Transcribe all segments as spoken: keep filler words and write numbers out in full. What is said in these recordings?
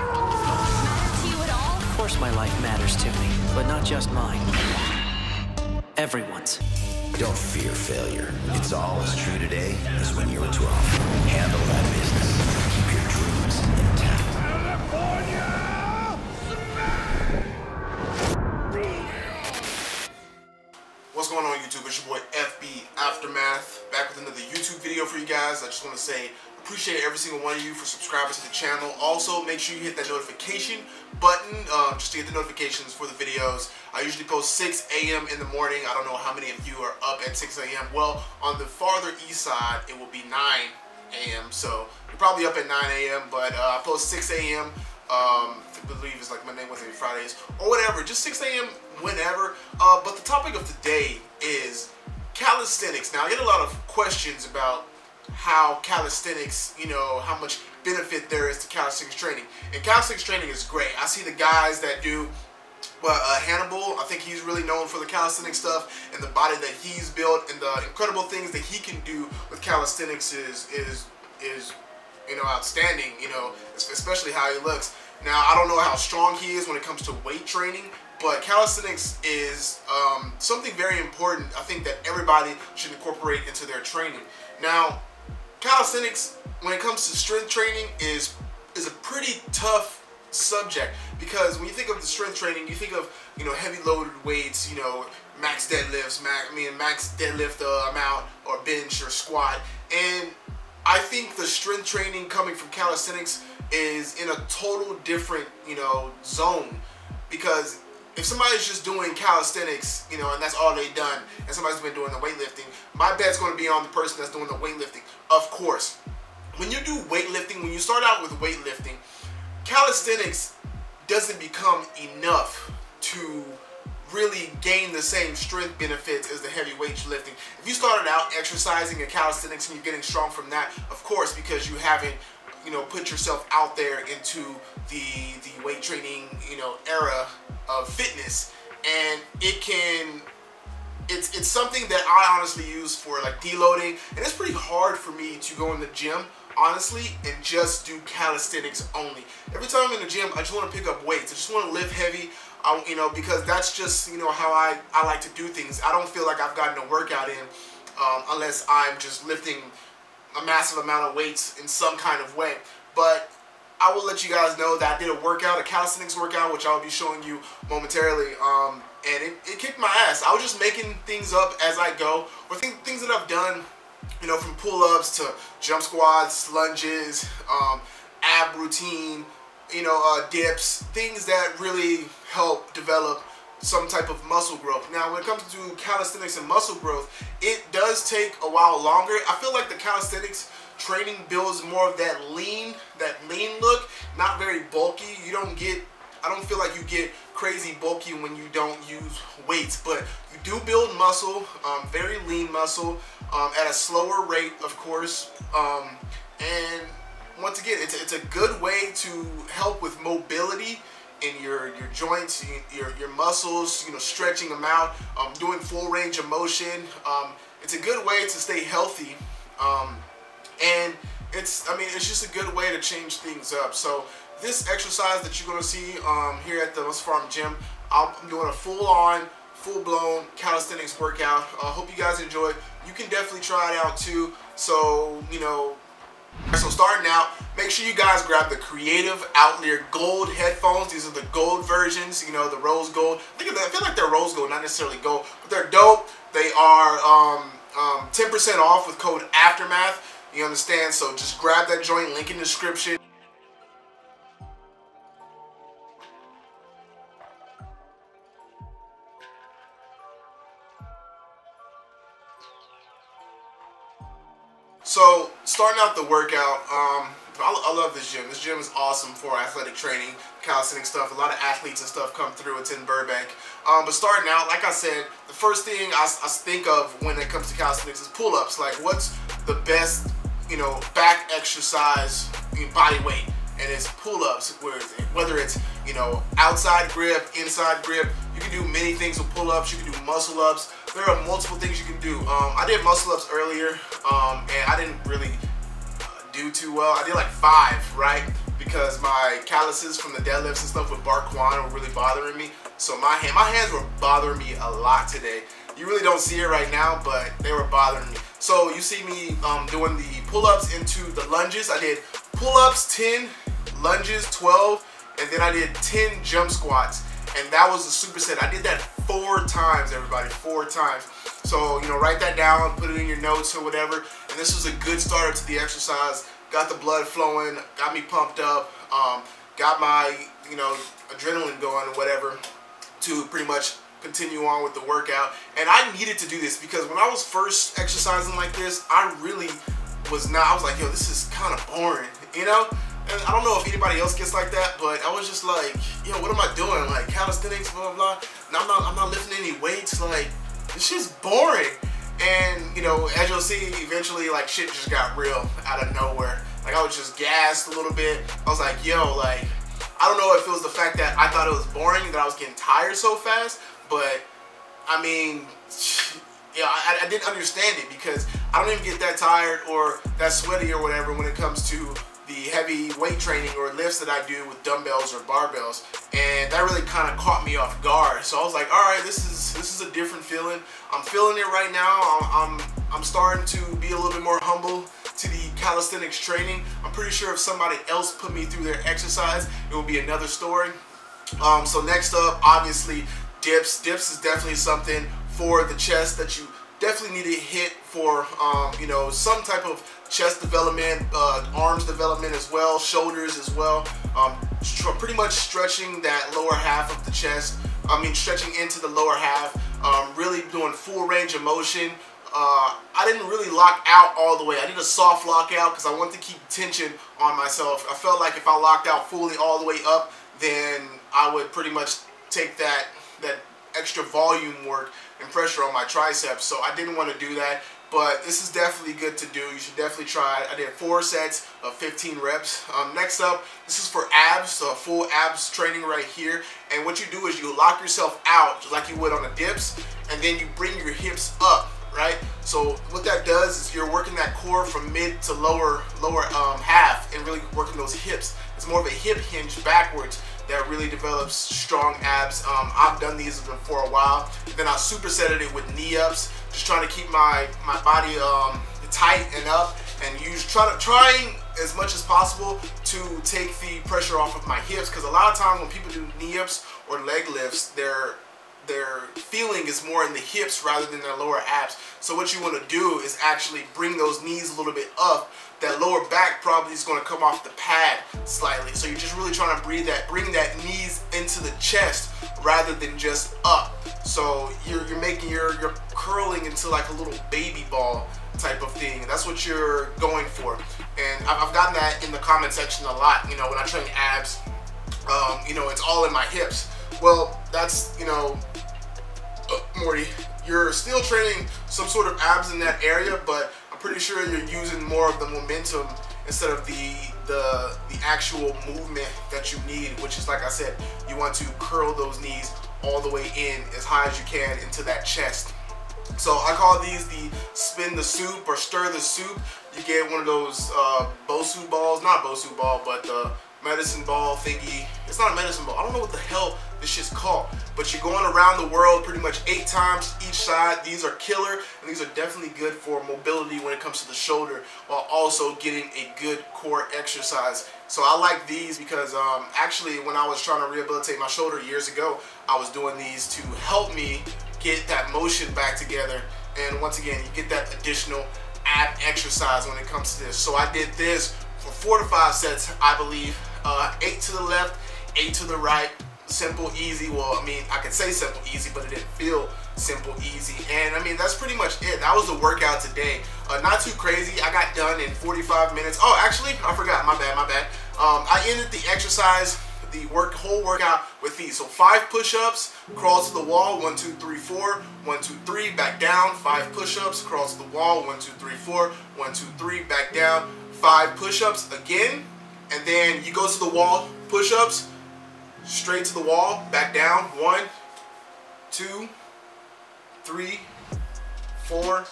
matter to you at all? Of course my life matters to me, but not just mine. Everyone's. Don't fear failure. It's all as true today as when you were twelve. Handle that business. Keep your dreams intact. California! What's going on, YouTube? It's your boy F B Aftermath, back with another YouTube video for you guys. I just want to say appreciate every single one of you for subscribing to the channel. Also, make sure you hit that notification button uh, just to get the notifications for the videos. I usually post six A M in the morning. I don't know how many of you are up at six A M Well, on the farther east side, it will be nine A M So you're probably up at nine A M But uh, I post six A M Um, I believe it's like Monday, Wednesday, Fridays, or whatever. Just six A M whenever. Uh, but the topic of today is calisthenics. Now, I get a lot of questions about how calisthenics, you know, how much benefit there is to calisthenics training. And calisthenics training is great. I see the guys that do, well, uh, Hannibal, I think he's really known for the calisthenics stuff, and the body that he's built and the incredible things that he can do with calisthenics is, is, is you know, outstanding, you know, especially how he looks. Now, I don't know how strong he is when it comes to weight training, but calisthenics is um, something very important, I think, that everybody should incorporate into their training. Now, calisthenics, when it comes to strength training, is is a pretty tough subject, because when you think of the strength training, you think of, you know, heavy loaded weights, you know, max deadlifts, max, I mean, max deadlift uh, amount, or bench or squat. And I think the strength training coming from calisthenics is in a total different, you know, zone, because if somebody's just doing calisthenics, you know, and that's all they've done, and somebody's been doing the weightlifting, my bet's going to be on the person that's doing the weightlifting. Of course, when you do weightlifting, when you start out with weightlifting, calisthenics doesn't become enough to really gain the same strength benefits as the heavy weight lifting. If you started out exercising and calisthenics and you're getting strong from that, of course, because you haven't, you know, put yourself out there into the the weight training, you know, era of fitness, and it can it's it's something that I honestly use for like deloading, and it's pretty hard for me to go in the gym honestly and just do calisthenics only. Every time I'm in the gym, I just want to pick up weights. I just want to lift heavy, I, you know, because that's just, you know, how I I like to do things. I don't feel like I've gotten a workout in um, unless I'm just lifting a massive amount of weights in some kind of way. But I will let you guys know that I did a workout, a calisthenics workout, which I'll be showing you momentarily, um, and it, it kicked my ass. I was just making things up as I go, or th things that I've done, you know, from pull-ups to jump squats, lunges, um, ab routine, you know, uh, dips, things that really help develop some type of muscle growth. Now, when it comes to calisthenics and muscle growth, it does take a while longer. I feel like the calisthenics training builds more of that lean, that lean look, not very bulky. You don't get, I don't feel like you get crazy bulky when you don't use weights, but you do build muscle, um, very lean muscle, um, at a slower rate, of course. Um, and once again, it's, it's a good way to help with mobility in your, your joints, your, your muscles, you know, stretching them out, um, doing full range of motion. Um, it's a good way to stay healthy. Um, and it's, I mean, it's just a good way to change things up. So this exercise that you're going to see um, here at the West Farm Gym, I'm doing a full-on, full-blown calisthenics workout. I uh, hope you guys enjoy it. You can definitely try it out too. So, you know, so starting out, make sure you guys grab the Creative Outlier Gold headphones. These are the gold versions, you know, the rose gold. I think I feel like they're rose gold, not necessarily gold, but they're dope. They are um, um, ten percent off with code Aftermath. You understand? So just grab that joint, link in the description. So starting out the workout, um, I, I love this gym. This gym is awesome for athletic training, calisthenics stuff. A lot of athletes and stuff come through. It's in Burbank. Um, but starting out, like I said, the first thing I, I think of when it comes to calisthenics is pull-ups. Like, what's the best, you know, back exercise in body weight? And it's pull-ups, whether it's, you know, outside grip, inside grip. You can do many things with pull-ups. You can do muscle-ups. There are multiple things you can do. Um, I did muscle-ups earlier, um, and I didn't really uh, do too well. I did like five, right? because my calluses from the deadlifts and stuff with Bar Kwan were really bothering me. So my hand, my hands were bothering me a lot today. You really don't see it right now, but they were bothering me. So you see me um, doing the pull-ups into the lunges. I did pull-ups ten, lunges twelve, and then I did ten jump squats. And that was a superset. I did that four times, everybody, four times. So, you know, write that down, put it in your notes or whatever. And this was a good start to the exercise. Got the blood flowing, got me pumped up, um, got my, you know, adrenaline going or whatever to pretty much continue on with the workout. And I needed to do this because when I was first exercising like this, I really was not, I was like, yo, this is kind of boring, you know? And I don't know if anybody else gets like that, but I was just like, yo, what am I doing? Like calisthenics, blah, blah, blah. And I'm not, I'm not lifting any weights. Like, this shit's boring. And, you know, as you'll see, eventually, like, shit just got real out of nowhere. Like, I was just gassed a little bit. I was like, yo, like, I don't know if it was the fact that I thought it was boring, that I was getting tired so fast. But, I mean, yeah, I, I didn't understand it because I don't even get that tired or that sweaty or whatever when it comes to the heavy weight training or lifts that I do with dumbbells or barbells, and that really kind of caught me off guard. So I was like, all right, this is this is a different feeling. I'm feeling it right now. I'm I'm, I'm starting to be a little bit more humble to the calisthenics training. I'm pretty sure if somebody else put me through their exercise, it would be another story. Um, so next up, obviously, dips. Dips is definitely something for the chest that you definitely need to hit for, um, you know, some type of chest development, uh, arms development as well, shoulders as well. Um, pretty much stretching that lower half of the chest. I mean, stretching into the lower half. Um, really doing full range of motion. Uh, I didn't really lock out all the way. I did a soft lock out because I wanted to keep tension on myself. I felt like if I locked out fully all the way up, then I would pretty much take that that. extra volume work and pressure on my triceps, so I didn't want to do that, but this is definitely good to do. You should definitely try it. I did four sets of fifteen reps. Um, next up, this is for abs, so full abs training right here, and what you do is you lock yourself out like you would on the dips, and then you bring your hips up, right? So what that does is you're working that core from mid to lower lower um, half and really working those hips. It's more of a hip hinge backwards that really develops strong abs. Um, I've done these for a while. Then I supersetted it with knee ups, just trying to keep my my body um, tight and up, and use try to trying as much as possible to take the pressure off of my hips. Because a lot of times when people do knee ups or leg lifts, they're their feeling is more in the hips rather than their lower abs. So what you want to do is actually bring those knees a little bit up. That lower back probably is going to come off the pad slightly. So you're just really trying to breathe that, bring that knees into the chest rather than just up. So you're, you're making your, you're curling into like a little baby ball type of thing. That's what you're going for. And I've gotten that in the comment section a lot. You know, when I train abs, um, you know, it's all in my hips. Well, that's, you know, Morty, you're still training some sort of abs in that area, but I'm pretty sure you're using more of the momentum instead of the the the actual movement that you need, which is, like I said, you want to curl those knees all the way in as high as you can into that chest. So I call these the spin the soup or stir the soup. You get one of those uh, Bosu balls, not Bosu ball, but the medicine ball thingy. It's not a medicine ball. I don't know what the hell this shit's called, but you're going around the world pretty much eight times each side. These are killer, and these are definitely good for mobility when it comes to the shoulder, while also getting a good core exercise. So I like these because um, actually when I was trying to rehabilitate my shoulder years ago, I was doing these to help me get that motion back together. And once again, you get that additional ab exercise when it comes to this. So I did this for four to five sets, I believe. Uh, eight to the left, eight to the right. Simple, easy. Well, I mean, I could say simple, easy, but it didn't feel simple, easy. And I mean, that's pretty much it. That was the workout today. Uh, not too crazy. I got done in forty-five minutes. Oh, actually, I forgot. My bad, my bad. Um, I ended the exercise, the work, whole workout with these. So five push-ups, crawl to the wall, one, two, three, four, one, two, three, back down, five push-ups, crawl to the wall, one, two, three, four, one, two, three, back down, five push-ups again, and then you go to the wall, push-ups, straight to the wall, back down, one, two, three, four,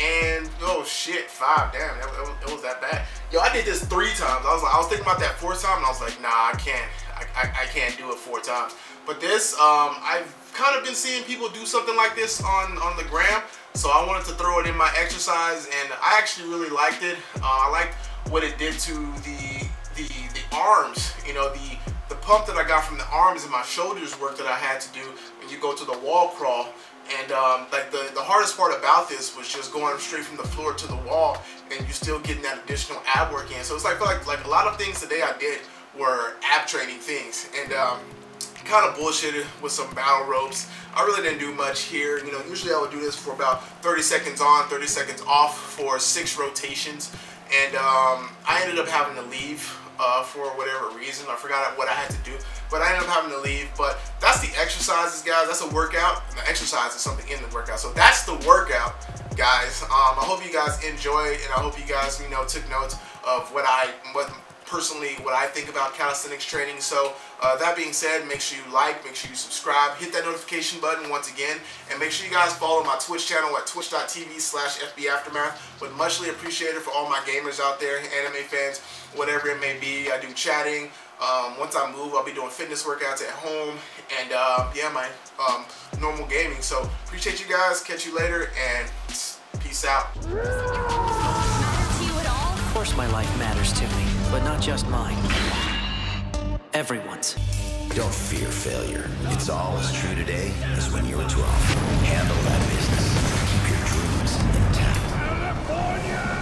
and oh shit, five. Damn, that, it, was, it was that bad. Yo, I did this three times. I was like, I was thinking about that fourth time, and I was like, nah, I can't. I, I, I can't do it four times. But this, um, I've kind of been seeing people do something like this on on the gram, so I wanted to throw it in my exercise, and I actually really liked it. Uh, I liked what it did to the the the arms. You know, the the pump that I got from the arms and my shoulders work that I had to do when you go to the wall crawl. And um, like the, the hardest part about this was just going straight from the floor to the wall, and you're still getting that additional ab work in. So it's like, like, like a lot of things today I did were ab training things, and um, kind of bullshitted with some battle ropes. I really didn't do much here. You know, usually I would do this for about thirty seconds on, thirty seconds off for six rotations. And um, I ended up having to leave uh, for whatever reason. I forgot what I had to do, but I ended up having to leave. But that's the exercises, guys. That's a workout. And the exercise is something in the workout. So that's the workout, guys. Um, I hope you guys enjoyed, and I hope you guys, you know, took notes of what I, what personally, what I think about calisthenics training. So uh, that being said, make sure you like, make sure you subscribe, hit that notification button once again, and make sure you guys follow my Twitch channel at twitch dot T V slash F B Aftermath. But muchly appreciated for all my gamers out there, anime fans, whatever it may be. I do chatting. Um, once I move, I'll be doing fitness workouts at home, and uh, yeah, my um, normal gaming. So appreciate you guys. Catch you later, and peace out. Of course my life matters to me, but not just mine. Everyone's. Don't fear failure. It's all as true today as when you were twelve. Handle that business. Keep your dreams intact. California!